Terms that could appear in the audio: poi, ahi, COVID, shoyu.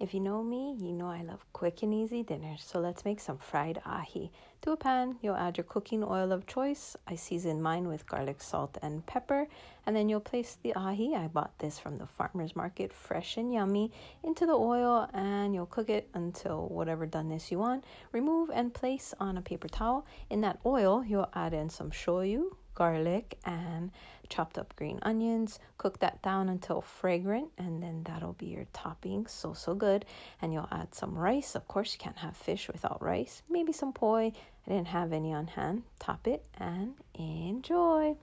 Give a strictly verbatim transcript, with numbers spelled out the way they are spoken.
If you know me, you know I love quick and easy dinners, so let's make some fried ahi. To a pan, you'll add your cooking oil of choice. I season mine with garlic, salt, and pepper. And then you'll place the ahi, I bought this from the farmer's market, fresh and yummy, into the oil, and you'll cook it until whatever doneness you want. Remove and place on a paper towel. In that oil, you'll add in some shoyu, garlic, and chopped up green onions. Cook that down until fragrant, and then that'll be your topping. So, so good. And you'll add some rice. Of course, you can't have fish without rice. Maybe some poi. I didn't have any on hand. Top it and enjoy.